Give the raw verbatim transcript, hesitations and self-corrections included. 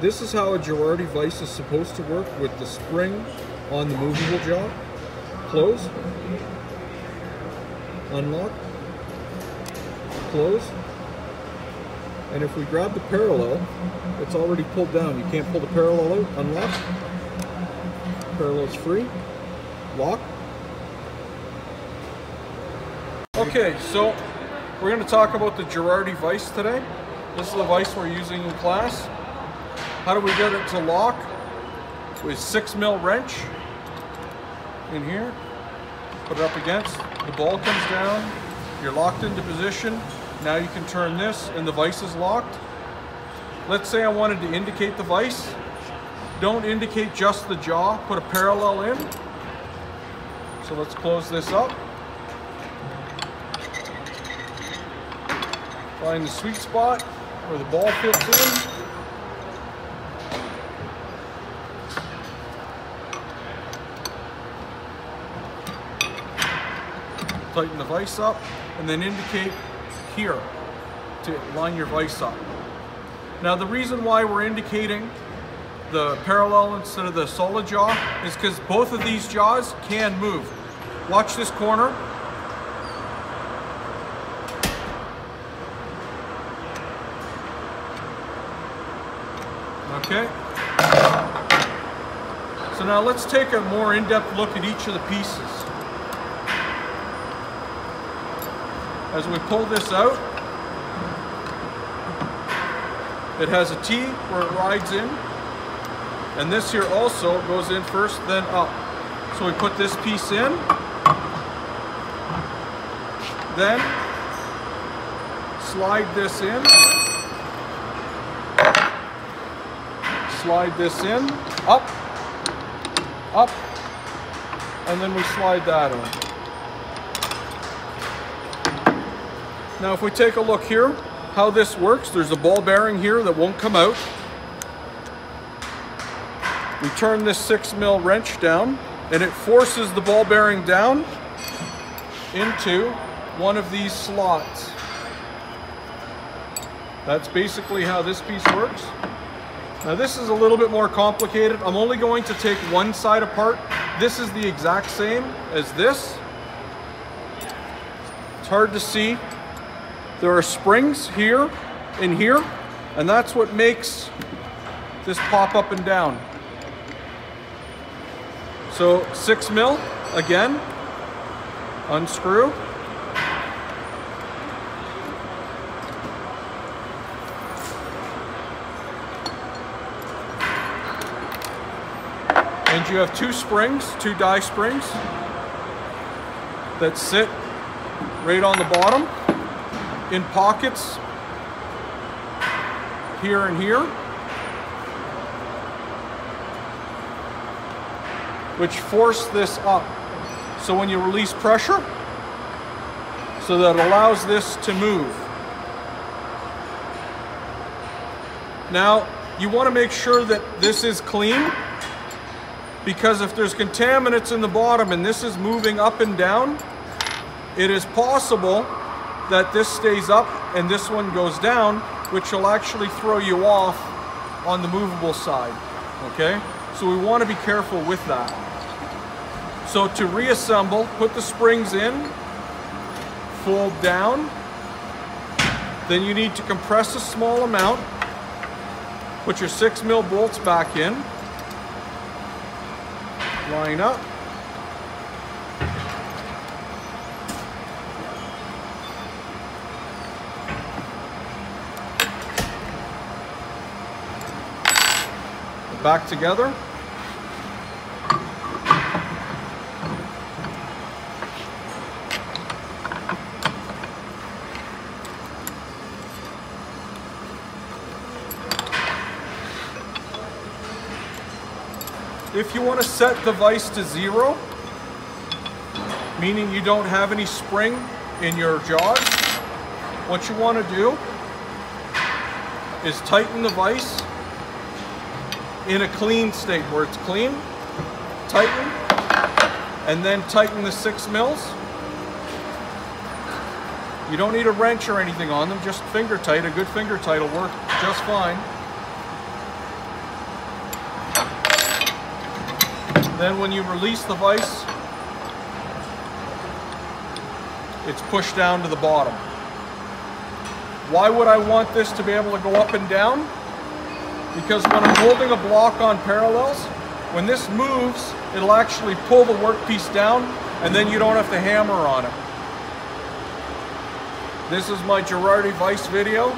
This is how a Gerardi vise is supposed to work, with the spring on the movable jaw. Close. Unlock. Close. And if we grab the parallel, it's already pulled down. You can't pull the parallel out. Unlock. Parallel's free. Lock. Okay, so we're going to talk about the Gerardi vise today. This is the vise we're using in class. How do we get it to lock? With six mil wrench in here. Put it up against. The ball comes down. You're locked into position. Now you can turn this and the vise is locked. Let's say I wanted to indicate the vise. Don't indicate just the jaw. Put a parallel in. So let's close this up. Find the sweet spot where the ball fits in. Tighten the vise up and then indicate here to line your vise up. Now the reason why we're indicating the parallel instead of the solid jaw is because both of these jaws can move. Watch this corner. Okay, so now let's take a more in-depth look at each of the pieces. As we pull this out, it has a T where it rides in, and this here also goes in first, then up. So we put this piece in, then slide this in, slide this in, up, up, and then we slide that in. Now if we take a look here, how this works, there's a ball bearing here that won't come out. We turn this six mil wrench down and it forces the ball bearing down into one of these slots. That's basically how this piece works. Now this is a little bit more complicated. I'm only going to take one side apart. This is the exact same as this. It's hard to see. There are springs here and here, and that's what makes this pop up and down. So six mil, again, unscrew. And you have two springs, two die springs that sit right on the bottom in pockets here and here, which force this up. So when you release pressure, so that allows this to move. Now you want to make sure that this is clean, because if there's contaminants in the bottom and this is moving up and down, it is possible that this stays up and this one goes down, which will actually throw you off on the movable side, okay? So we want to be careful with that. So to reassemble, put the springs in, fold down, then you need to compress a small amount, put your six mil bolts back in, line up, back together, If you want to set the vise to zero, meaning you don't have any spring in your jaws, what you want to do is tighten the vise in a clean state where it's clean, tighten, and then tighten the six mils. You don't need a wrench or anything on them, just finger tight. A good finger tight will work just fine. Then when you release the vise, it's pushed down to the bottom. Why would I want this to be able to go up and down? Because when I'm holding a block on parallels, when this moves, it'll actually pull the workpiece down, and then you don't have to hammer on it. This is my Gerardi vise video.